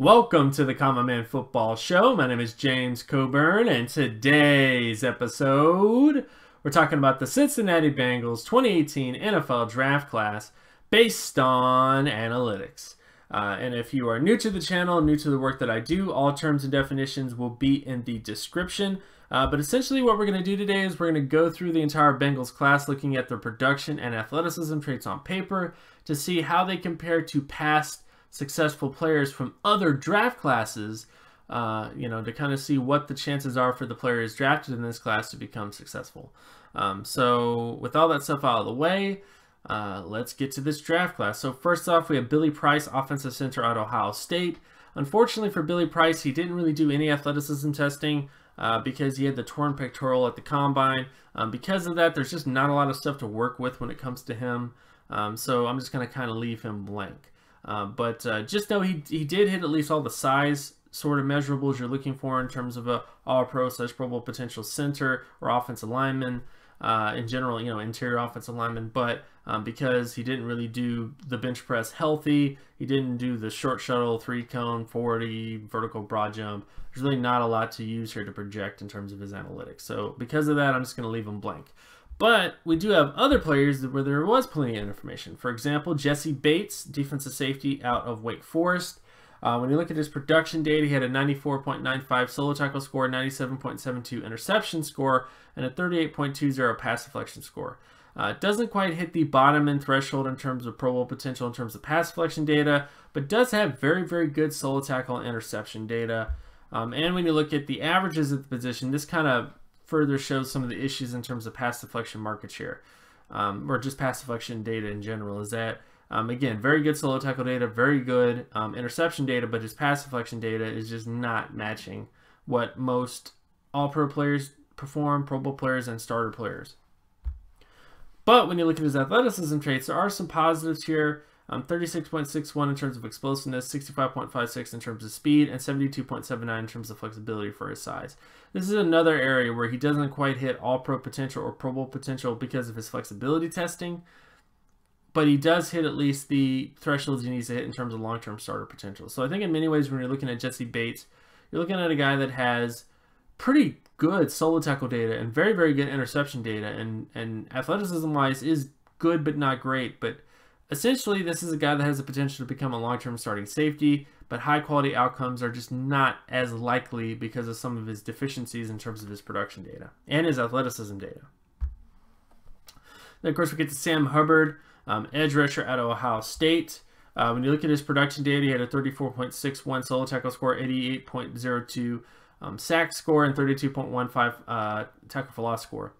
Welcome to the Common Man Football Show. My name is James Coburn, and today's episode, we're talking about the Cincinnati Bengals 2018 NFL Draft Class based on analytics. And if you are new to the channel, new to the work that I do, all terms and definitions will be in the description. But essentially what we're going to do today is we're going to go through the entire Bengals class, looking at their production and athleticism traits on paper to see how they compare to past successful players from other draft classes, you know, to kind of see what the chances are for the players drafted in this class to become successful. So with all that stuff out of the way, let's get to this draft class. So first off, we have Billy Price, offensive center at Ohio State. Unfortunately for Billy Price, he didn't really do any athleticism testing because he had the torn pectoral at the combine. Because of that, there's just not a lot of stuff to work with when it comes to him. So I'm just going to kind of leave him blank. But just know he did hit at least all the size sort of measurables you're looking for in terms of a all-pro slash Pro Bowl potential center or offensive lineman, in general, you know, interior offensive lineman. But because he didn't really do the bench press healthy, he didn't do the short shuttle, 3-cone, 40, vertical broad jump. There's really not a lot to use here to project in terms of his analytics. So because of that, I'm just going to leave him blank. But we do have other players where there was plenty of information. For example, Jesse Bates, defensive safety out of Wake Forest. When you look at his production data, he had a 94.95 solo tackle score, 97.72 interception score, and a 38.20 pass deflection score. Doesn't quite hit the bottom end threshold in terms of Pro Bowl potential in terms of pass deflection data, but does have very, very good solo tackle and interception data. And when you look at the averages at the position, this kind of further shows some of the issues in terms of pass deflection market share, or just pass deflection data in general, is that, again, very good solo tackle data, very good interception data, but his pass deflection data is just not matching what most all-pro players perform, Pro Bowl players, and starter players. But when you look at his athleticism traits, there are some positives here. 36.61 in terms of explosiveness, 65.56 in terms of speed, and 72.79 in terms of flexibility for his size. This is another area where he doesn't quite hit all-pro potential or Pro Bowl potential because of his flexibility testing, but he does hit at least the thresholds he needs to hit in terms of long-term starter potential. So I think in many ways when you're looking at Jesse Bates, you're looking at a guy that has pretty good solo tackle data and very, very good interception data, and athleticism-wise is good but not great, but essentially, this is a guy that has the potential to become a long-term starting safety, but high-quality outcomes are just not as likely because of some of his deficiencies in terms of his production data and his athleticism data. Then, of course, we get to Sam Hubbard, edge rusher out of Ohio State. When you look at his production data, he had a 34.61 solo tackle score, 88.02 sack score, and 32.15 tackle for loss score.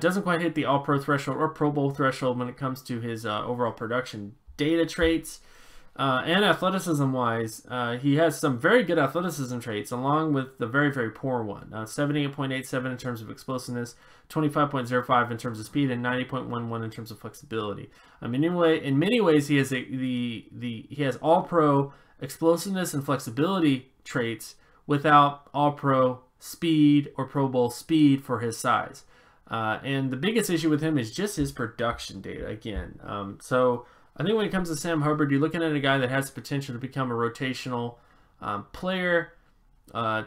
Doesn't quite hit the all-pro threshold or Pro Bowl threshold when it comes to his overall production data traits. And athleticism-wise, he has some very good athleticism traits along with the very, very poor one. 78.87 in terms of explosiveness, 25.05 in terms of speed, and 90.11 in terms of flexibility. In many ways, he has he has all-pro explosiveness and flexibility traits without all-pro speed or Pro Bowl speed for his size. And the biggest issue with him is just his production data again. So I think when it comes to Sam Hubbard, you're looking at a guy that has the potential to become a rotational player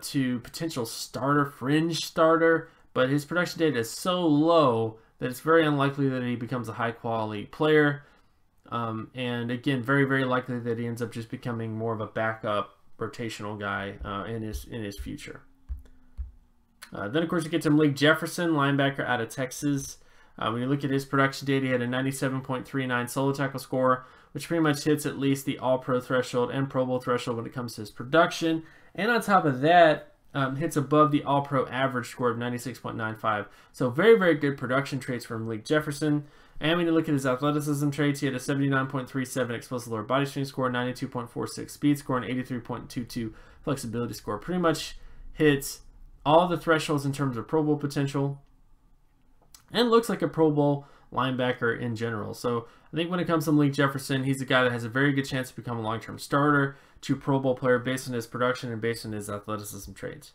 to potential starter, fringe starter, but his production data is so low that it's very unlikely that he becomes a high-quality player. And again, very, very likely that he ends up just becoming more of a backup rotational guy in his future. Then, of course, you get to Malik Jefferson, linebacker out of Texas. When you look at his production data, he had a 97.39 solo tackle score, which pretty much hits at least the all-pro threshold and Pro Bowl threshold when it comes to his production. And on top of that, hits above the all-pro average score of 96.95. So very, very good production traits for Malik Jefferson. And when you look at his athleticism traits, he had a 79.37 explosive lower body strength score, 92.46 speed score, and 83.22 flexibility score. Pretty much hits all the thresholds in terms of Pro Bowl potential, and looks like a Pro Bowl linebacker in general. So I think when it comes to Malik Jefferson, he's a guy that has a very good chance to become a long-term starter to Pro Bowl player based on his production and based on his athleticism traits.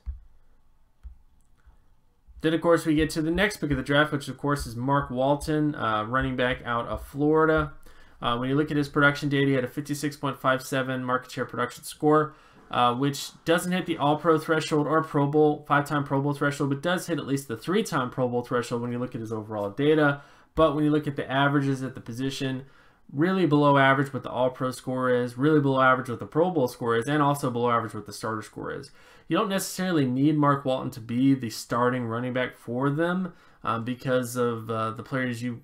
Then, of course, we get to the next pick of the draft, which, of course, is Mark Walton, running back out of Florida. When you look at his production data, he had a 56.57 market share production score, which doesn't hit the All-Pro threshold or Pro Bowl, 5-time Pro Bowl threshold, but does hit at least the 3-time Pro Bowl threshold when you look at his overall data. But when you look at the averages at the position, really below average what the All-Pro score is, really below average what the Pro Bowl score is, and also below average what the starter score is. You don't necessarily need Mark Walton to be the starting running back for them because of the players you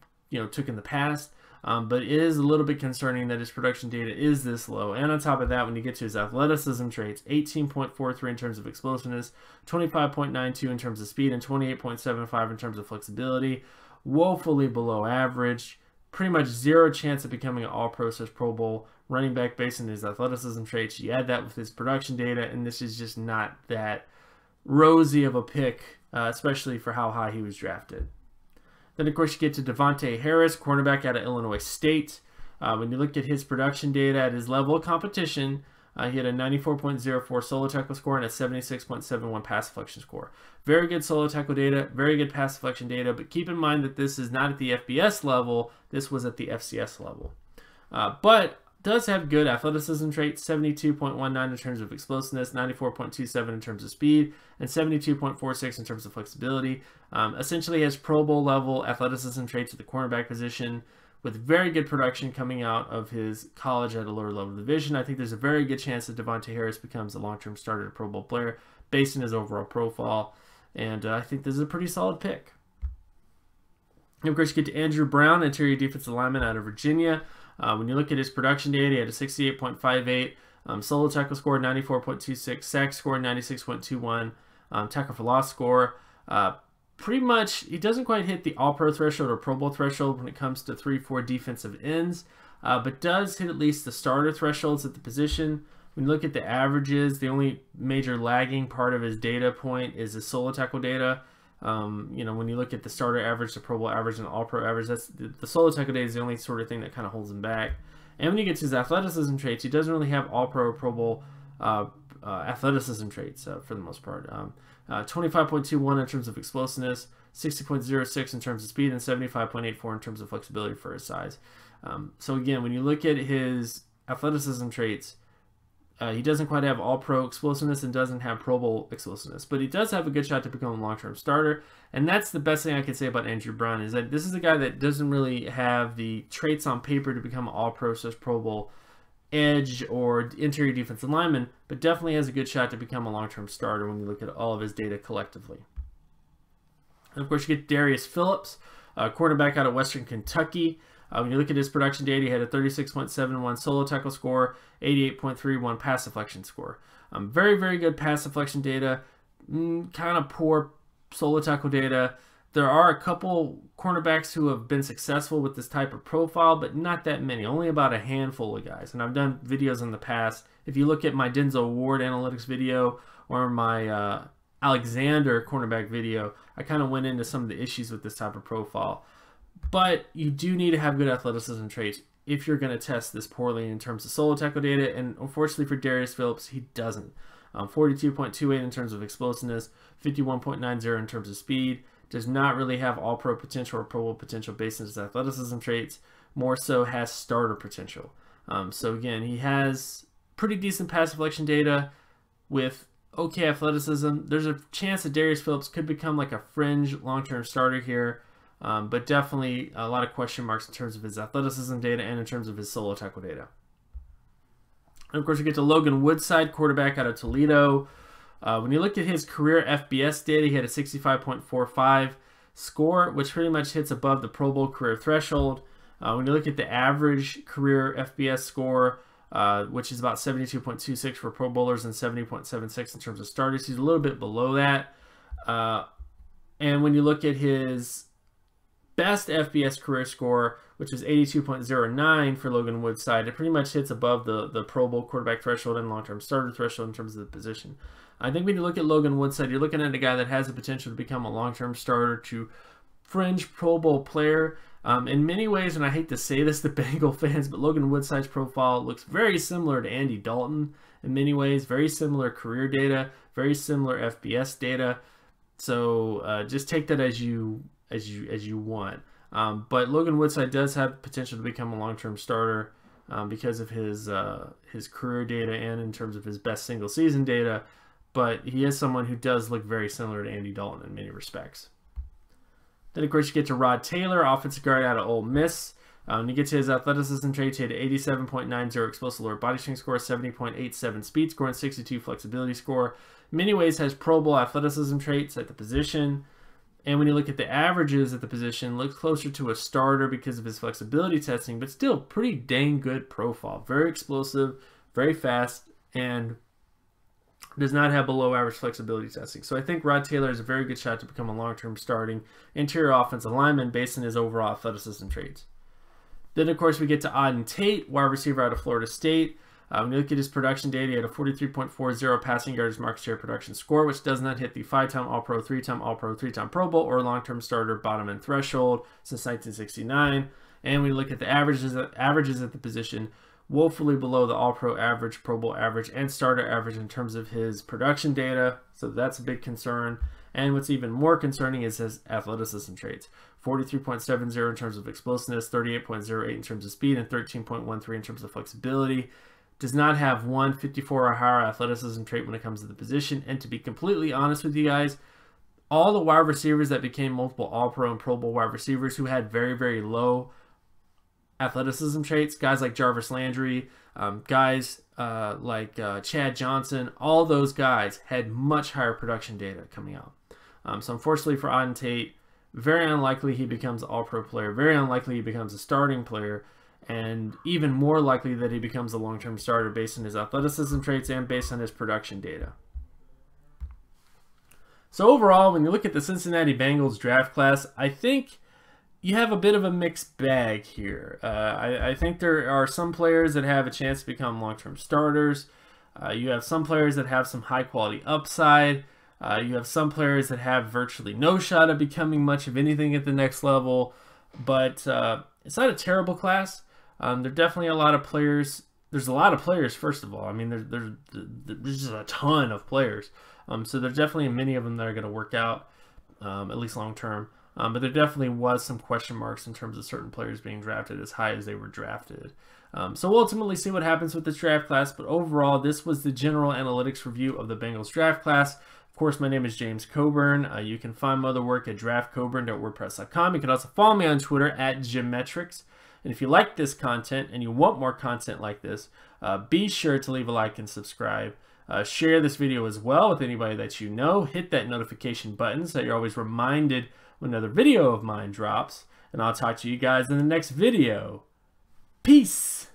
took in the past. But it is a little bit concerning that his production data is this low. And on top of that, when you get to his athleticism traits, 18.43 in terms of explosiveness, 25.92 in terms of speed, and 28.75 in terms of flexibility, woefully below average. Pretty much zero chance of becoming an All-Pro slash Pro Bowl running back based on his athleticism traits. You add that with his production data, and this is just not that rosy of a pick, especially for how high he was drafted. Then, of course, you get to Devontae Harris, cornerback out of Illinois State. When you look at his production data at his level of competition, he had a 94.04 solo tackle score and a 76.71 pass deflection score. Very good solo tackle data, very good pass deflection data, but keep in mind that this is not at the FBS level. This was at the FCS level. But does have good athleticism traits, 72.19 in terms of explosiveness, 94.27 in terms of speed, and 72.46 in terms of flexibility. Essentially has Pro Bowl level athleticism traits at the cornerback position with very good production coming out of his college at a lower level division. I think there's a very good chance that Devontae Harris becomes a long-term starter Pro Bowl player based on his overall profile, and I think this is a pretty solid pick. And of course, you get to Andrew Brown, interior defensive lineman out of Virginia. When you look at his production data, he had a 68.58 solo tackle score, 94.26 sack score, 96.21 tackle for loss score. Pretty much, he doesn't quite hit the All-Pro threshold or Pro Bowl threshold when it comes to 3-4 defensive ends, but does hit at least the starter thresholds at the position. When you look at the averages, the only major lagging part of his data point is his solo tackle data. When you look at the starter average, the Pro Bowl average, and the All-Pro average, that's the solo tackle data is the only sort of thing that kind of holds him back. And when you get to his athleticism traits, he doesn't really have All-Pro or Pro Bowl athleticism traits for the most part. 25.21 in terms of explosiveness, 60.06 in terms of speed, and 75.84 in terms of flexibility for his size. So again, when you look at his athleticism traits, he doesn't quite have All-Pro explosiveness and doesn't have Pro Bowl explosiveness, but he does have a good shot to become a long-term starter, and that's the best thing I can say about Andrew Brown, is that this is a guy that doesn't really have the traits on paper to become an All-Pro slash Pro Bowl edge or interior defensive lineman, but definitely has a good shot to become a long-term starter when you look at all of his data collectively. And of course, you get Darius Phillips, cornerback out of Western Kentucky. When you look at his production data, he had a 36.71 solo tackle score, 88.31 pass deflection score. Very, very good pass deflection data, kind of poor solo tackle data. There are a couple cornerbacks who have been successful with this type of profile, but not that many, only about a handful of guys. And I've done videos in the past. If you look at my Denzel Ward analytics video or my Alexander cornerback video, I kind of went into some of the issues with this type of profile. But you do need to have good athleticism traits if you're going to test this poorly in terms of solo tackle data, and unfortunately for Darius Phillips, he doesn't. 42.28 in terms of explosiveness, 51.90 in terms of speed, does not really have All-Pro potential or Pro Bowl potential based on his athleticism traits, more so has starter potential. So again, he has pretty decent pass deflection data with okay athleticism. There's a chance that Darius Phillips could become like a fringe long-term starter here, but definitely a lot of question marks in terms of his athleticism data and in terms of his solo tackle data. And of course, you get to Logan Woodside, quarterback out of Toledo. When you look at his career FBS data, he had a 65.45 score, which pretty much hits above the Pro Bowl career threshold. When you look at the average career FBS score, which is about 72.26 for Pro Bowlers and 70.76 in terms of starters, he's a little bit below that. And when you look at his best FBS career score, which is 82.09 for Logan Woodside, it pretty much hits above the Pro Bowl quarterback threshold and long-term starter threshold in terms of the position. I think when you look at Logan Woodside, you're looking at a guy that has the potential to become a long-term starter to fringe Pro Bowl player. In many ways, and I hate to say this to Bengal fans, but Logan Woodside's profile looks very similar to Andy Dalton in many ways, very similar career data, very similar FBS data. So just take that as you want. But Logan Woodside does have potential to become a long-term starter because of his career data and in terms of his best single season data, but he is someone who does look very similar to Andy Dalton in many respects. Then, of course, you get to Rod Taylor, offensive guard out of Ole Miss. You get to his athleticism traits. He had 87.90 explosive lower body strength score, 70.87 speed score, and 62 flexibility score. In many ways has Pro Bowl athleticism traits at the position. And when you look at the averages at the position, looks closer to a starter because of his flexibility testing, but still pretty dang good profile. Very explosive, very fast, and does not have below average flexibility testing. So I think Rod Taylor is a very good shot to become a long-term starting interior offensive lineman based on his overall athleticism traits. Then, of course, we get to Auden Tate, wide receiver out of Florida State. When you look at his production data, he had a 43.40 passing yards market share production score, which does not hit the 5-time All-Pro, 3-time All-Pro, 3-time Pro Bowl, or long-term starter bottom end threshold since 1969. And we look at the averages at the position, woefully below the All-Pro average, Pro Bowl average, and starter average in terms of his production data. So that's a big concern. And what's even more concerning is his athleticism traits. 43.70 in terms of explosiveness, 38.08 in terms of speed, and 13.13 in terms of flexibility. Does not have 154 or higher athleticism trait when it comes to the position. And to be completely honest with you guys, all the wide receivers that became multiple All-Pro and Pro Bowl wide receivers who had very, very low athleticism traits, guys like Jarvis Landry, guys like Chad Johnson, all those guys had much higher production data coming out. So unfortunately for Auden Tate, very unlikely he becomes an All-Pro player, very unlikely he becomes a starting player, and even more likely that he becomes a long-term starter based on his athleticism traits and based on his production data. So overall, when you look at the Cincinnati Bengals draft class, I think you have a bit of a mixed bag here. I think there are some players that have a chance to become long-term starters. You have some players that have some high-quality upside. You have some players that have virtually no shot of becoming much of anything at the next level. But it's not a terrible class. There are definitely a lot of players. There's a lot of players, first of all. I mean, there's just a ton of players. So there's definitely many of them that are going to work out, at least long-term. But there definitely was some question marks in terms of certain players being drafted as high as they were drafted. So we'll ultimately see what happens with this draft class. But overall, this was the general analytics review of the Bengals draft class. Of course, my name is James Coburn. You can find my other work at draftcoburn.wordpress.com. You can also follow me on Twitter at Jimmetrics. And if you like this content and you want more content like this, be sure to leave a like and subscribe. Share this video as well with anybody that you know. Hit that notification button so you're always reminded when another video of mine drops, and I'll talk to you guys in the next video. Peace!